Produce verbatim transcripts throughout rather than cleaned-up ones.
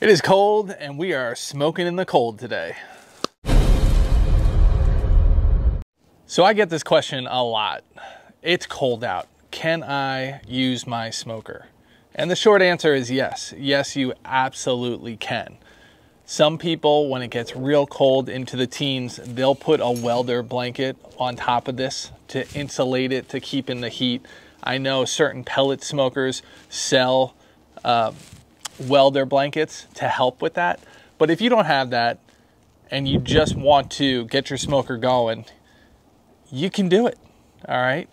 It is cold and we are smoking in the cold today. So I get this question a lot. It's cold out. Can I use my smoker? And the short answer is yes. Yes, you absolutely can. Some people, when it gets real cold into the teens, they'll put a welder blanket on top of this to insulate it, to keep in the heat. I know certain pellet smokers sell uh, welder blankets to help with that. But if you don't have that and you just want to get your smoker going, you can do it, all right?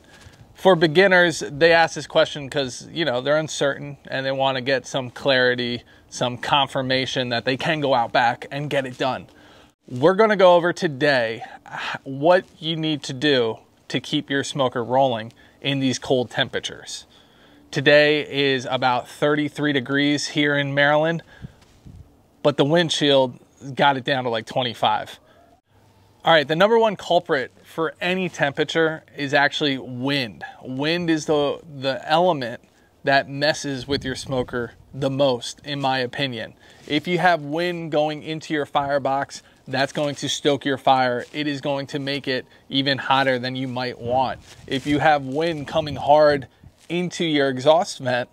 For beginners, they ask this question because, you know, they're uncertain and they want to get some clarity, some confirmation that they can go out back and get it done. We're going to go over today what you need to do to keep your smoker rolling in these cold temperatures. Today is about thirty-three degrees here in Maryland, but the windshield got it down to like twenty-five. All right, the number one culprit for any temperature is actually wind. Wind is the, the element that messes with your smoker the most, in my opinion. If you have wind going into your firebox, that's going to stoke your fire. It is going to make it even hotter than you might want. If you have wind coming hard into your exhaust vent,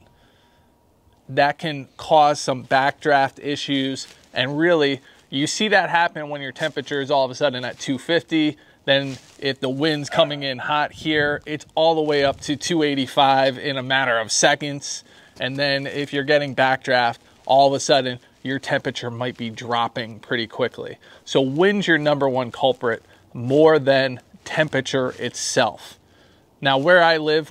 that can cause some backdraft issues. And really, you see that happen when your temperature is all of a sudden at two fifty. Then if the wind's coming in hot here, it's all the way up to two eighty-five in a matter of seconds. And then if you're getting backdraft, all of a sudden your temperature might be dropping pretty quickly. So wind's your number one culprit more than temperature itself. Now, where I live,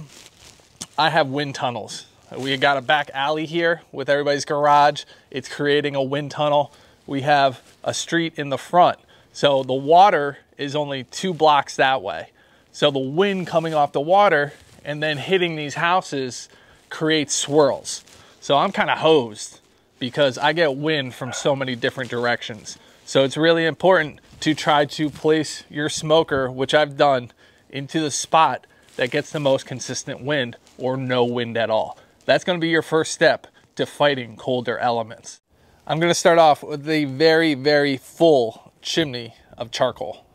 I have wind tunnels. We got a back alley here with everybody's garage. It's creating a wind tunnel. We have a street in the front. So the water is only two blocks that way. So the wind coming off the water and then hitting these houses creates swirls. So I'm kind of hosed because I get wind from so many different directions. So it's really important to try to place your smoker, which I've done, into the spot that gets the most consistent wind or no wind at all. That's going to be your first step to fighting colder elements. I'm going to start off with a very, very full chimney of charcoal.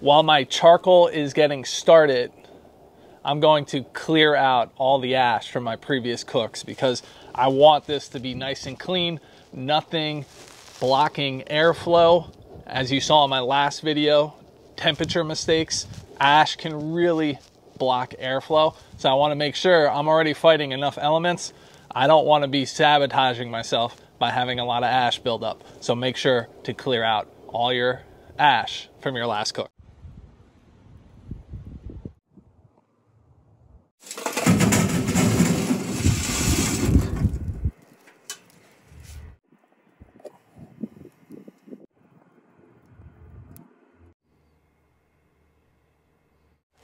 While my charcoal is getting started, I'm going to clear out all the ash from my previous cooks because I want this to be nice and clean, nothing blocking airflow. As you saw in my last video, temperature mistakes, ash can really block airflow. So I want to make sure I'm already fighting enough elements. I don't want to be sabotaging myself by having a lot of ash buildup. So make sure to clear out all your ash from your last cook.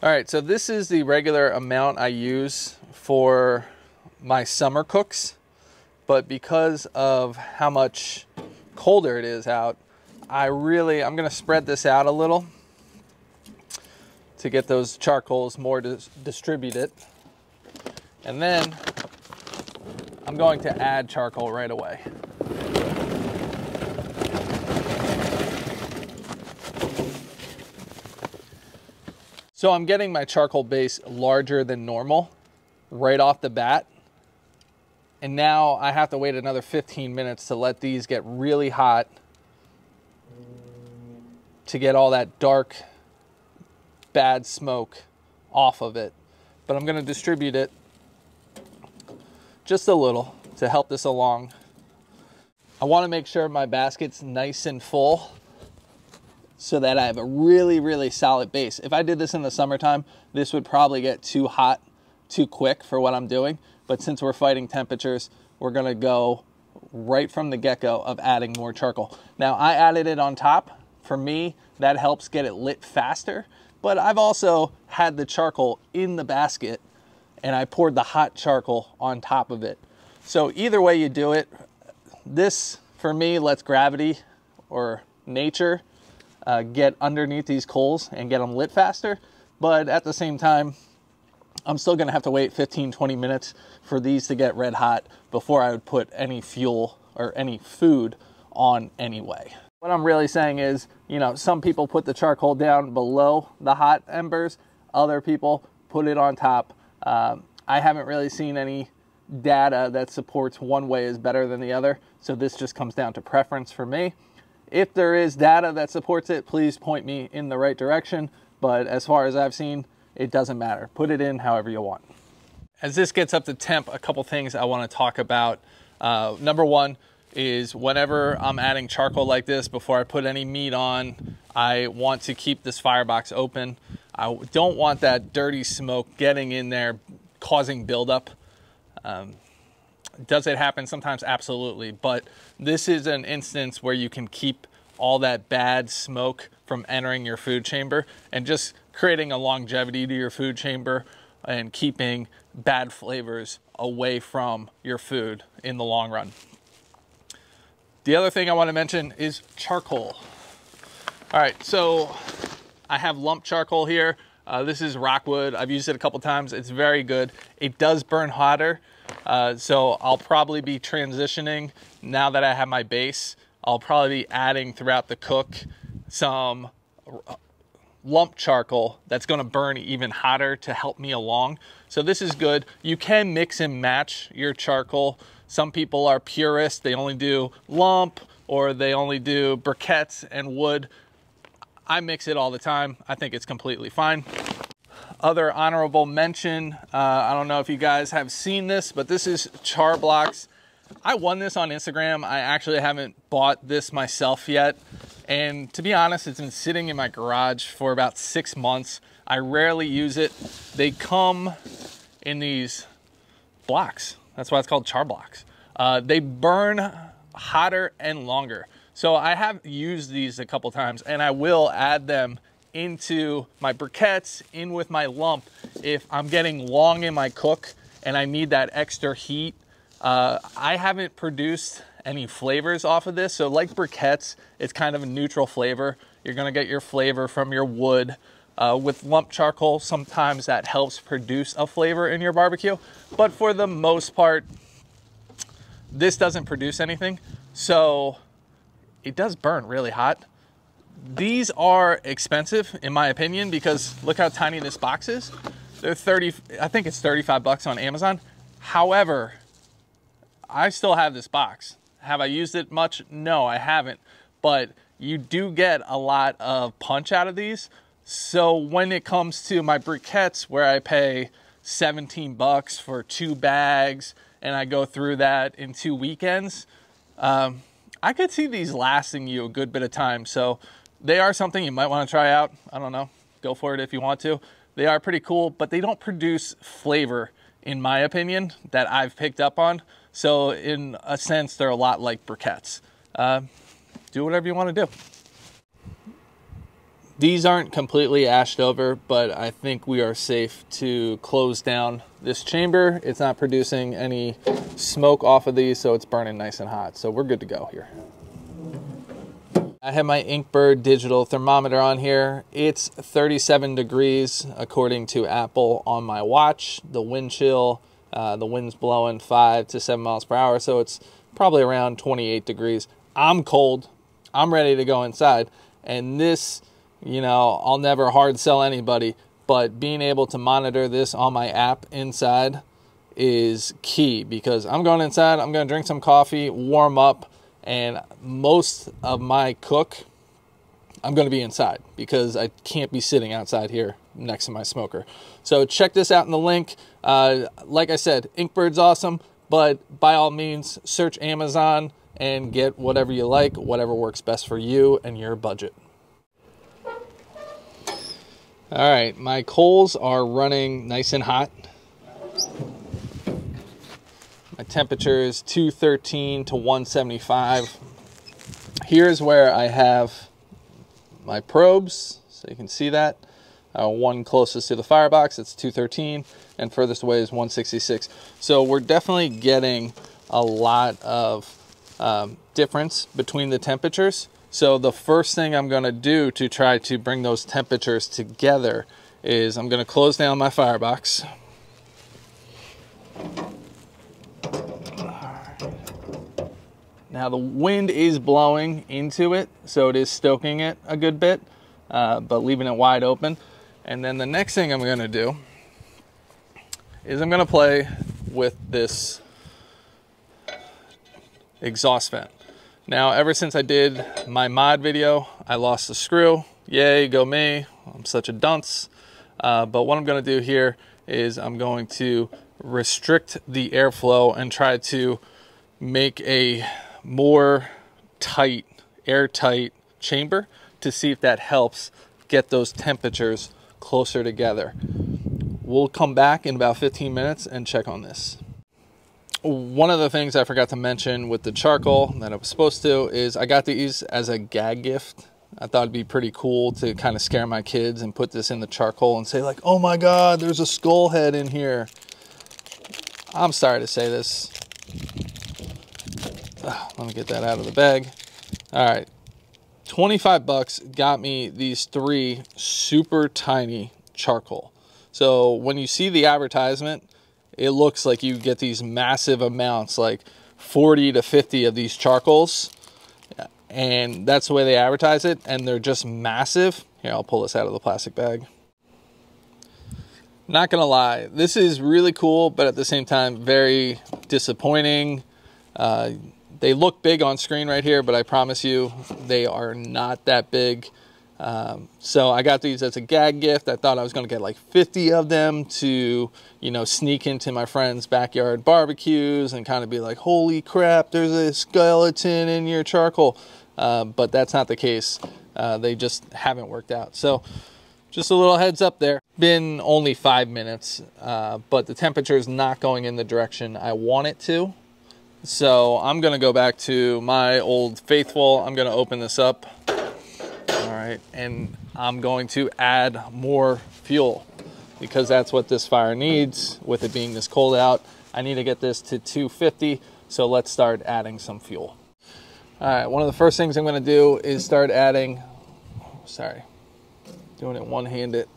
All right, so this is the regular amount I use for my summer cooks, but because of how much colder it is out, I really, I'm gonna spread this out a little to get those charcoals more dis distributed. And then I'm going to add charcoal right away. So I'm getting my charcoal base larger than normal right off the bat. And now I have to wait another fifteen minutes to let these get really hot to get all that dark, bad smoke off of it. But I'm gonna distribute it just a little to help this along. I wanna make sure my basket's nice and full, so that I have a really, really solid base. If I did this in the summertime, this would probably get too hot too quick for what I'm doing. But since we're fighting temperatures, we're gonna go right from the get-go of adding more charcoal. Now, I added it on top. For me, that helps get it lit faster, but I've also had the charcoal in the basket and I poured the hot charcoal on top of it. So either way you do it, this, for me, lets gravity or nature Uh, get underneath these coals and get them lit faster. But at the same time, I'm still gonna have to wait fifteen, twenty minutes for these to get red hot before I would put any fuel or any food on anyway. What I'm really saying is, you know, some people put the charcoal down below the hot embers, other people put it on top. Um, I haven't really seen any data that supports one way is better than the other, so this just comes down to preference for me. If there is data that supports it, please point me in the right direction, but as far as I've seen, it doesn't matter. Put it in however you want. As this gets up to temp, a couple things I want to talk about. Uh, number one is whenever I'm adding charcoal like this, before I put any meat on, I want to keep this firebox open. I don't want that dirty smoke getting in there, causing buildup. Um, does it happen sometimes? Absolutely. But this is an instance where you can keep all that bad smoke from entering your food chamber and just creating a longevity to your food chamber and keeping bad flavors away from your food in the long run. The other thing I want to mention is charcoal. All right, so I have lump charcoal here. Uh, this is Rockwood. I've used it a couple times. It's very good. It does burn hotter, uh, so I'll probably be transitioning now that I have my base. I'll probably be adding throughout the cook some lump charcoal that's going to burn even hotter to help me along. So this is good. You can mix and match your charcoal. Some people are purists. They only do lump, or they only do briquettes and wood. I mix it all the time. I think it's completely fine. Other honorable mention, uh, I don't know if you guys have seen this, but this is Char Blocks. I won this on Instagram. I actually haven't bought this myself yet. And to be honest, it's been sitting in my garage for about six months. I rarely use it. They come in these blocks. That's why it's called Char Blocks. Uh, they burn hotter and longer. So I have used these a couple times, and I will add them into my briquettes, in with my lump. If I'm getting long in my cook and I need that extra heat, uh, I haven't produced any flavors off of this. So like briquettes, it's kind of a neutral flavor. You're gonna get your flavor from your wood. Uh, with lump charcoal, sometimes that helps produce a flavor in your barbecue, but for the most part, this doesn't produce anything. So it does burn really hot. These are expensive in my opinion, because look how tiny this box is. They're thirty, I think it's thirty-five bucks on Amazon. However, I still have this box. Have I used it much? No, I haven't, but you do get a lot of punch out of these. So when it comes to my briquettes, where I pay seventeen bucks for two bags and I go through that in two weekends, um, I could see these lasting you a good bit of time. So they are something you might want to try out. I don't know, go for it if you want to. They are pretty cool, but they don't produce flavor in my opinion that I've picked up on. So in a sense, they're a lot like briquettes. Uh, do whatever you want to do. These aren't completely ashed over, but I think we are safe to close down this chamber. It's not producing any smoke off of these, so it's burning nice and hot. So we're good to go here. I have my Inkbird digital thermometer on here. It's thirty-seven degrees according to Apple on my watch. The wind chill, Uh, the wind's blowing five to seven miles per hour, so it's probably around twenty-eight degrees. I'm cold. I'm ready to go inside. And this, you know, I'll never hard sell anybody, but being able to monitor this on my app inside is key, because I'm going inside, I'm going to drink some coffee, warm up, and most of my cook, I'm going to be inside because I can't be sitting outside here next to my smoker. So check this out in the link. Uh, like I said, Inkbird's awesome, but by all means, search Amazon and get whatever you like, whatever works best for you and your budget. All right, my coals are running nice and hot. My temperature is two thirteen to one seventy-five. Here's where I have my probes, so you can see that. Uh, one closest to the firebox, it's two thirteen, and furthest away is one sixty-six. So we're definitely getting a lot of um, difference between the temperatures. So the first thing I'm gonna do to try to bring those temperatures together is I'm gonna close down my firebox. Now the wind is blowing into it, so it is stoking it a good bit, uh, but leaving it wide open. And then the next thing I'm gonna do is I'm gonna play with this exhaust vent. Now, ever since I did my mod video, I lost the screw. Yay, go me, I'm such a dunce. Uh, but what I'm gonna do here is I'm going to restrict the airflow and try to make a more tight, airtight chamber to see if that helps get those temperatures closer together. We'll come back in about fifteen minutes and check on this. One of the things I forgot to mention with the charcoal that I was supposed to is I got these as a gag gift. I thought it'd be pretty cool to kind of scare my kids and put this in the charcoal and say like, oh my God, there's a skull head in here. I'm sorry to say this. Ugh, let me get that out of the bag. All right, twenty-five bucks got me these three super tiny charcoal. So when you see the advertisement, it looks like you get these massive amounts, like forty to fifty of these charcoals. And that's the way they advertise it. And they're just massive. Here, I'll pull this out of the plastic bag. Not gonna lie, this is really cool, but at the same time, very disappointing. Uh, they look big on screen right here, but I promise you, they are not that big. Um, so I got these as a gag gift. I thought I was going to get like fifty of them to, you know, sneak into my friends' backyard barbecues and kind of be like, holy crap, there's a skeleton in your charcoal. Uh, but that's not the case. Uh, they just haven't worked out. So just a little heads up there. Been only five minutes, uh, but the temperature is not going in the direction I want it to. So I'm going to go back to my old faithful. I'm going to open this up. Right, and I'm going to add more fuel because that's what this fire needs. With it being this cold out, I need to get this to two fifty, so let's start adding some fuel. All right, one of the first things I'm going to do is start adding, oh, sorry, doing it one-handed,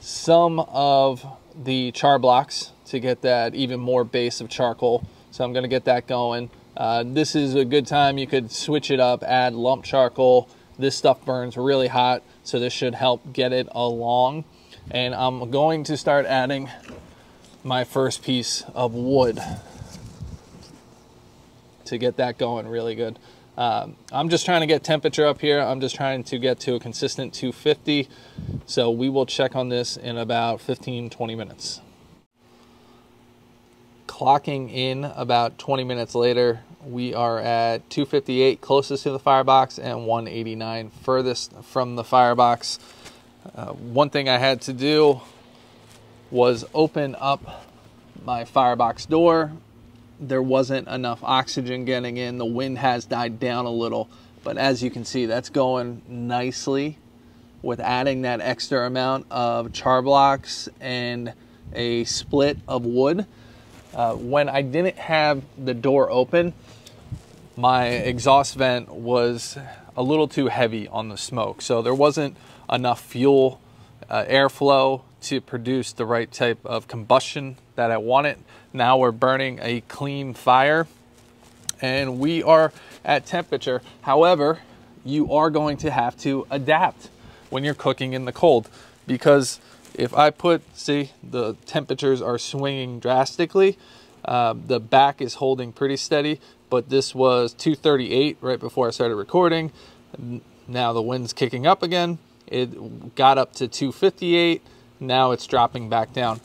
some of the char blocks to get that even more base of charcoal. So I'm going to get that going. Uh, this is a good time. You could switch it up, add lump charcoal. This stuff burns really hot, so this should help get it along. And I'm going to start adding my first piece of wood to get that going really good. Um, I'm just trying to get temperature up here. I'm just trying to get to a consistent two fifty. So we will check on this in about fifteen, twenty minutes. Clocking in about twenty minutes later, we are at two fifty-eight closest to the firebox and one eighty-nine furthest from the firebox. Uh, one thing I had to do was open up my firebox door. There wasn't enough oxygen getting in. The wind has died down a little, but as you can see, that's going nicely with adding that extra amount of char blocks and a split of wood. Uh, when I didn't have the door open, my exhaust vent was a little too heavy on the smoke. So there wasn't enough fuel uh, airflow to produce the right type of combustion that I wanted. Now we're burning a clean fire and we are at temperature. However, you are going to have to adapt when you're cooking in the cold, because if I put, see, the temperatures are swinging drastically. Uh, the back is holding pretty steady, but this was two thirty-eight right before I started recording. Now the wind's kicking up again. It got up to two fifty-eight. Now it's dropping back down.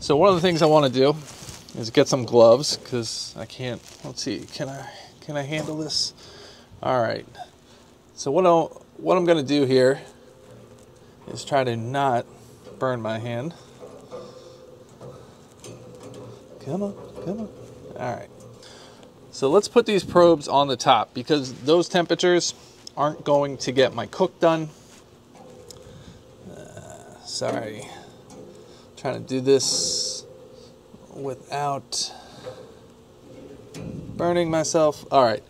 So one of the things I want to do is get some gloves, because I can't, let's see, can I, can I handle this? All right. So what, I'll, what I'm going to do here is try to not burn my hand. Come on, come on. All right. So let's put these probes on the top, because those temperatures aren't going to get my cook done. Uh, sorry. I'm trying to do this without burning myself. All right.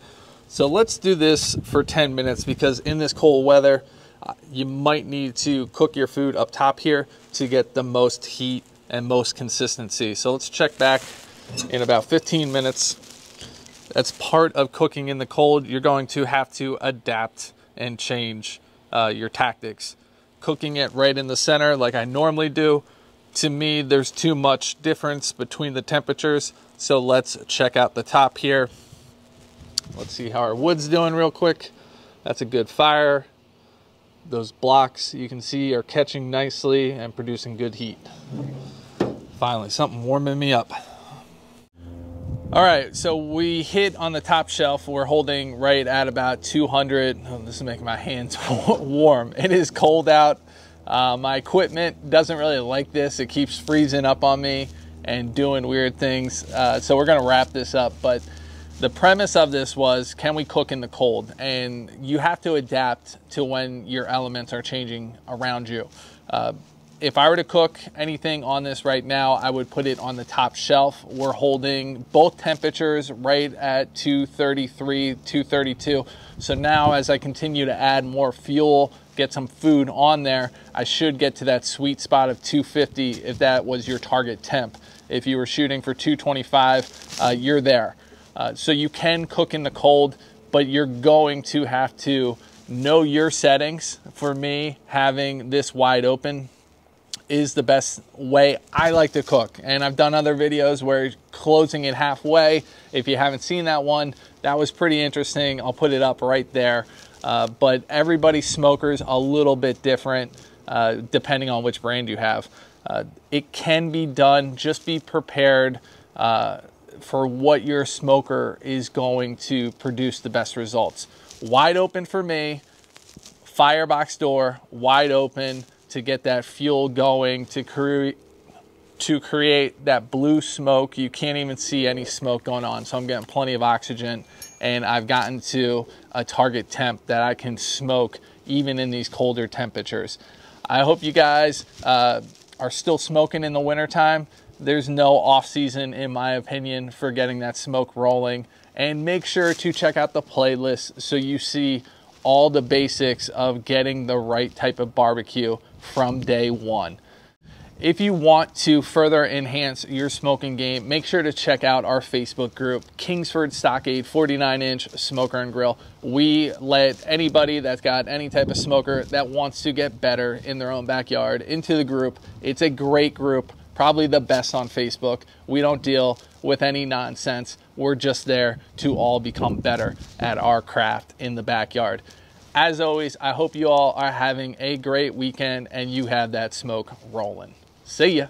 So let's do this for ten minutes, because in this cold weather, you might need to cook your food up top here to get the most heat and most consistency. So let's check back in about fifteen minutes. That's part of cooking in the cold. You're going to have to adapt and change uh, your tactics. Cooking it right in the center like I normally do, to me, there's too much difference between the temperatures. So let's check out the top here. Let's see how our wood's doing real quick. That's a good fire. Those blocks you can see are catching nicely and producing good heat. Finally, something warming me up. All right, so we hit on the top shelf. We're holding right at about two hundred. Oh, this is making my hands warm. It is cold out. Uh, my equipment doesn't really like this. It keeps freezing up on me and doing weird things. Uh, so we're gonna wrap this up, but the premise of this was, can we cook in the cold? And you have to adapt to when your elements are changing around you. Uh, if I were to cook anything on this right now, I would put it on the top shelf. We're holding both temperatures right at two thirty-three, two thirty-two. So now as I continue to add more fuel, get some food on there, I should get to that sweet spot of two fifty if that was your target temp. If you were shooting for two twenty-five, uh, you're there. Uh, so you can cook in the cold, but you're going to have to know your settings. For me, having this wide open is the best way I like to cook. And I've done other videos where closing it halfway. If you haven't seen that one, that was pretty interesting. I'll put it up right there. Uh, but everybody's smoker's a little bit different uh, depending on which brand you have. Uh, it can be done, just be prepared uh, for what your smoker is going to produce the best results. Wide open for me, firebox door, wide open to get that fuel going, to, cre to create that blue smoke. You can't even see any smoke going on, so I'm getting plenty of oxygen, and I've gotten to a target temp that I can smoke even in these colder temperatures. I hope you guys uh, are still smoking in the wintertime. There's no off season, in my opinion, for getting that smoke rolling. And make sure to check out the playlist so you see all the basics of getting the right type of barbecue from day one. If you want to further enhance your smoking game, make sure to check out our Facebook group, Kingsford Stockade forty-nine inch Smoker and Grill. We let anybody that's got any type of smoker that wants to get better in their own backyard into the group. It's a great group, probably the best on Facebook. We don't deal with any nonsense. We're just there to all become better at our craft in the backyard. As always, I hope you all are having a great weekend and you have that smoke rolling. See ya.